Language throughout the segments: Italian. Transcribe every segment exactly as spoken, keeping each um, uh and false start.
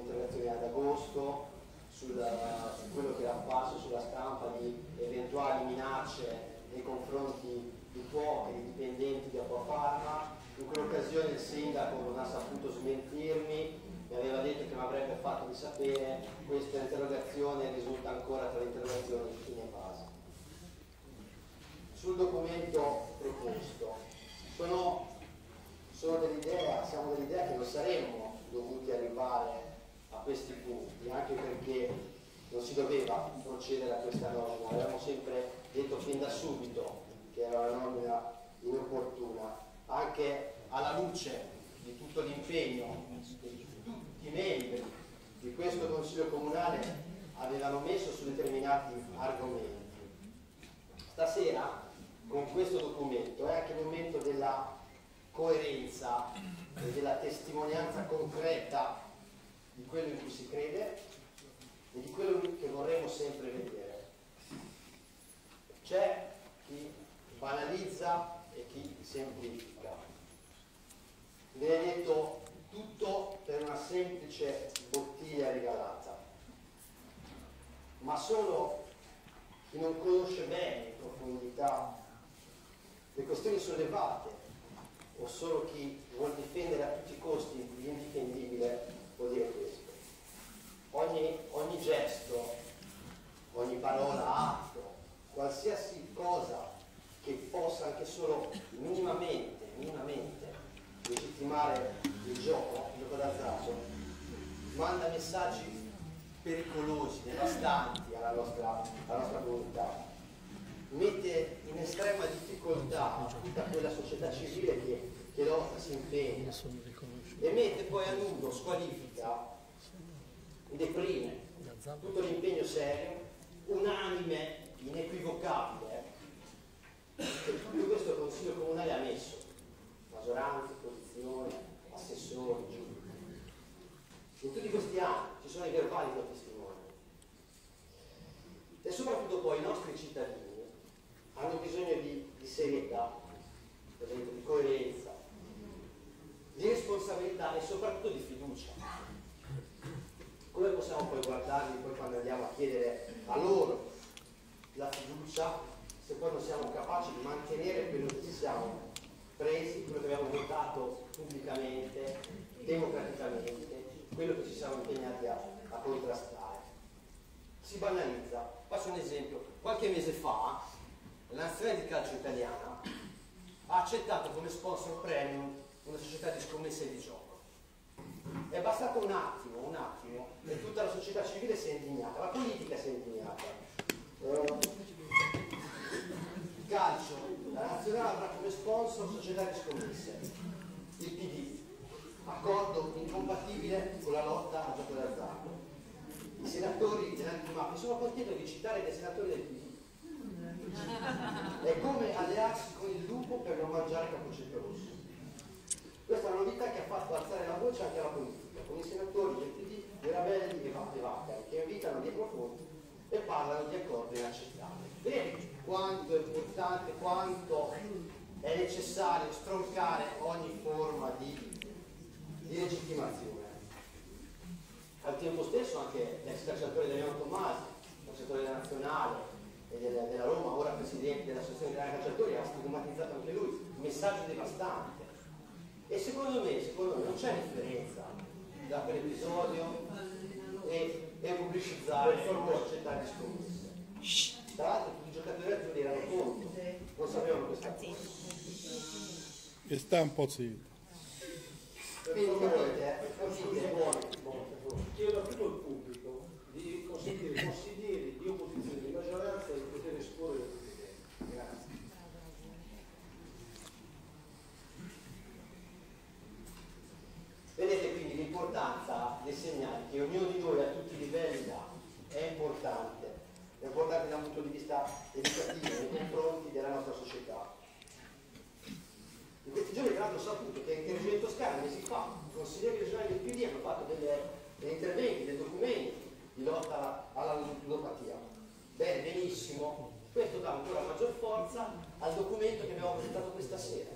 un'interrogazione ad agosto sul, su quello che era apparso sulla stampa di eventuali minacce nei confronti di cuochi, di dipendenti di Apuafarma. In quell'occasione il sindaco non ha saputo smentirmi, mi aveva detto che mi avrebbe fatto di sapere. Questa interrogazione risulta ancora tra le interrogazioni di fine fase. Sul documento proposto, sono, sono dell'idea, siamo dell'idea che non saremmo dovuti arrivare a questi punti, anche perché non si doveva procedere a questa norma, avevamo sempre detto fin da subito che era una norma inopportuna, anche alla luce di tutto l'impegno che tutti i membri di questo Consiglio Comunale avevano messo su determinati argomenti. Stasera, con questo documento, è anche il momento della coerenza e della testimonianza concreta di quello in cui si crede e di quello che vorremmo sempre vedere. C'è chi banalizza e chi semplifica. Viene detto tutto per una semplice bottiglia regalata, ma solo chi non conosce bene in profondità le questioni sollevate, o solo chi vuol difendere a tutti i costi l'indifendibile, può dire questo. Ogni, ogni gesto, ogni parola, atto, qualsiasi cosa che possa anche solo minimamente, minimamente legittimare il gioco, il gioco d'azzardo, manda messaggi pericolosi, devastanti alla nostra, alla nostra comunità, mette in estrema difficoltà tutta quella società civile che, che lotta, si impegna, e mette poi a nudo, squalifica, deprime tutto l'impegno serio, unanime, inequivocabile, che tutto questo Consiglio Comunale ha messo, maggioranza, opposizione, assessori, giudici. In tutti questi anni ci sono i verbali da testimoni, e soprattutto poi i nostri cittadini hanno bisogno di, di serietà, di coerenza, di responsabilità e soprattutto di fiducia. Come possiamo poi guardarli poi quando andiamo a chiedere a loro la fiducia se poi non siamo capaci di mantenere quello che ci siamo presi, quello che abbiamo votato pubblicamente, democraticamente, quello che ci siamo impegnati a, a contrastare? Si banalizza. Faccio un esempio. Qualche mese fa la nazionale di calcio italiana ha accettato come sponsor premium una società di scommesse e di gioco. È bastato un attimo, un attimo, e tutta la società civile si è indignata, la politica si è indignata. Eh, il calcio, la nazionale avrà come sponsor società di scommesse, il P D, accordo incompatibile con la lotta al gioco d'azzardo. I senatori dell'antimafia, sono contento di citare dei senatori del P D. È come allearsi con il lupo per non mangiare Cappuccetto Rosso. Questa è una novità che ha fatto alzare la voce anche alla politica, con i senatori del P D, di Rabelli e Vaccari, che invitano dietro fonti e parlano di accordi inaccettabili. Vedi quanto è importante, quanto è necessario stroncare ogni forma di, di legittimazione. Al tempo stesso anche l'ex calciatore Daniel Tomasi, calciatore della nazionale e della, della Roma, ora presidente dell'Associazione dei Calciatori, ha stigmatizzato anche lui, un messaggio devastante. E secondo me, secondo me non c'è differenza da quell'episodio e, e pubblicizzare la società di scommesse. Tra l'altro tutti i giocatori azzurri erano contro, non sapevano questa cosa. E sta un po' zitto. Quindi capite, capite, chiedo a tutto il pubblico di consentire consiglieri di opposizione di maggioranza e di poter esporre le proprie idee. Grazie. Vedete quindi l'importanza dei segnali che ognuno di noi a tutti i livelli dà, è importante, è importante da un punto di vista educativo nei confronti della nostra società. In questi giorni tra l'altro ho saputo che in Regione Toscana mesi fa i consiglieri regionali del P D hanno fatto delle, degli interventi, dei documenti di lotta alla ludopatia. Bene, benissimo, questo dà ancora maggior forza al documento che abbiamo presentato questa sera.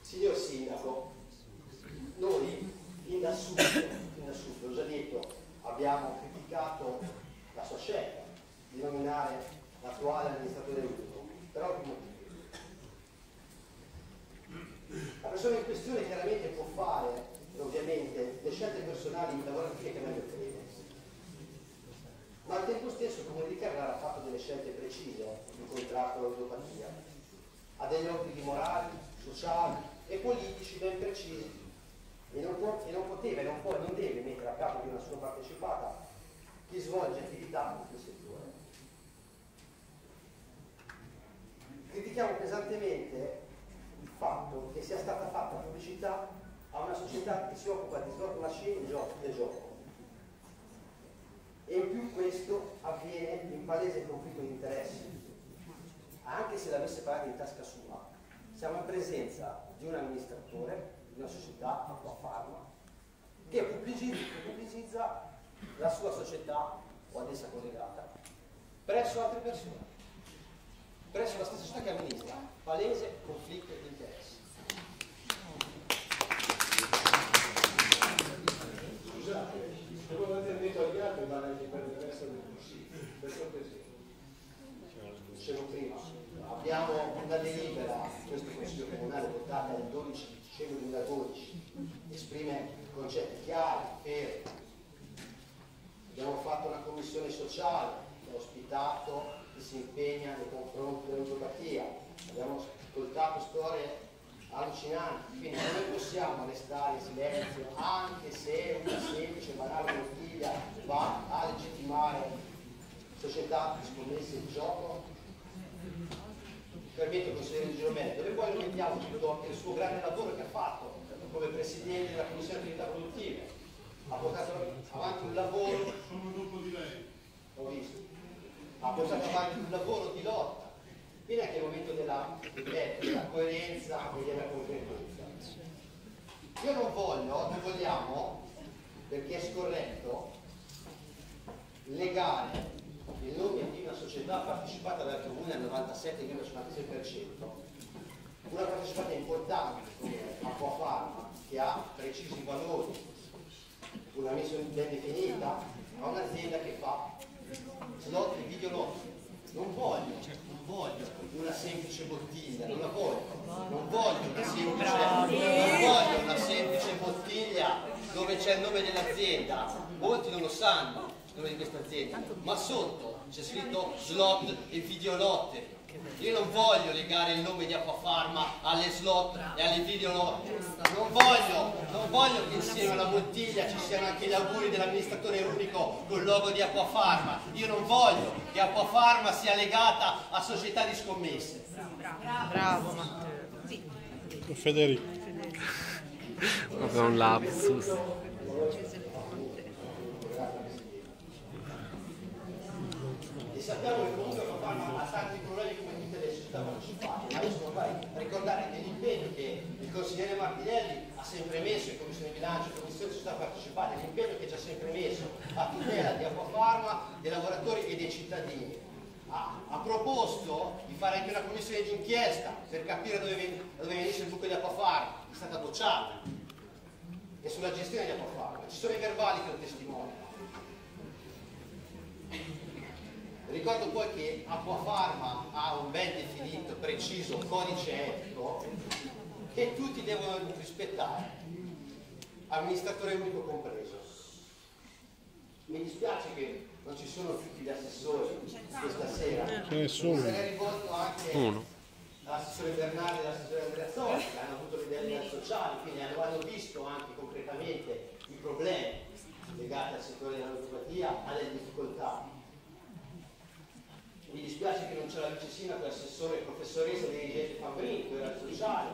Signor Sindaco, noi inassunto, inassunto. Rosaletto, abbiamo criticato la sua scelta di nominare l'attuale amministratore unico, però per motivo. La persona in questione chiaramente può fare, ovviamente, le scelte personali e lavorative che meglio crede, ma al tempo stesso, come di Carrara, ha fatto delle scelte precise in contrasto all'autopatia, ha degli obblighi morali, sociali e politici ben precisi, e non, può, e non poteva e non può e non deve mettere a capo di una sua partecipata chi svolge attività in quel settore. Critichiamo pesantemente il fatto che sia stata fatta pubblicità a una società che si occupa di slot machine e gioco, e in più questo avviene in palese conflitto di interessi, anche se l'avesse pagato in tasca sua. Siamo in presenza di un amministratore di una società, Apuafarma, che pubblicizza la sua società o ad essa collegata presso altre persone, presso la stessa società che amministra. Palese conflitto di interessi. Scusate, se volete detto agli altri vale anche per il resto del Consiglio, per cortesia. Dicevo prima, abbiamo una delibera, questo Consiglio Comunale votata il dodici dicembre duemiladodici, esprime concetti chiari, veri. Abbiamo fatto una commissione sociale che ha ospitato chi si impegna nei confronti dell'autopatia, abbiamo ascoltato storie allucinanti, quindi noi possiamo restare in silenzio anche se una semplice banale bottiglia va a legittimare società di scommesse in gioco. Mi permetto, consigliere Giromè, dove poi rimettiamo tutto il suo grande lavoro che ha fatto come presidente della commissione attività produttive, ha portato avanti un lavoro. Sono dopo di lei, ho visto, ha portato avanti un lavoro di lotta. Quindi anche il momento della, della coerenza e della congruenza. Io non voglio, non vogliamo, perché è scorretto, legare il nome di una società partecipata dal Comune al novantasette virgola cinquantasei per cento, una partecipata importante come Apuafarma, che ha precisi valori, una missione ben definita, ma un'azienda che fa slot e videolotti. Non voglio, non voglio una semplice bottiglia, non la voglio, non voglio una semplice, non voglio una semplice bottiglia dove c'è il nome dell'azienda, molti non lo sanno il nome di questa azienda, ma sotto c'è scritto slot e videolotte. Io non voglio legare il nome di Apuafarma alle slot e alle videolotte, non voglio, non voglio che insieme alla bottiglia ci siano anche gli auguri dell'amministratore unico col logo di Apuafarma. Io non voglio che Apuafarma sia legata a società di scommesse. Bravo, bravo, bravo. Matteo. Federico, proprio un lapsus. E sappiamo che comunque Apuafarma ha tanti problemi come tutte le società partecipate, ma io sono qua a ricordare che l'impegno che il consigliere Martinelli ha sempre messo in commissione bilancio, in commissione società partecipate, l'impegno che ci ha sempre messo a tutela di Apuafarma, dei lavoratori e dei cittadini. Ha, ha proposto di fare anche una commissione d'inchiesta per capire dove, ven dove venisse il buco di Apuafarma, è stata bocciata, e sulla gestione di Apuafarma. Ci sono i verbali che lo testimoniano. Ricordo poi che Apuafarma ha un ben definito, preciso codice etico che tutti devono rispettare, amministratore unico compreso. Mi dispiace che non ci sono tutti gli assessori questa sera. Ce ne sono. Se ne è rivolto anche all'assessore Bernardi e all'assessore Andreazzoli, che hanno avuto l'idea della sociale, quindi hanno visto anche concretamente i problemi legati al settore dell'autopatia, alle difficoltà. Mi dispiace che non c'era la vice sindaco, l'assessore, professoressa dei dirigenti Fabrini, che era sociale,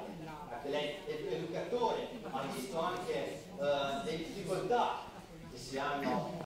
anche lei è un educatore, ha visto anche eh, le difficoltà che si hanno.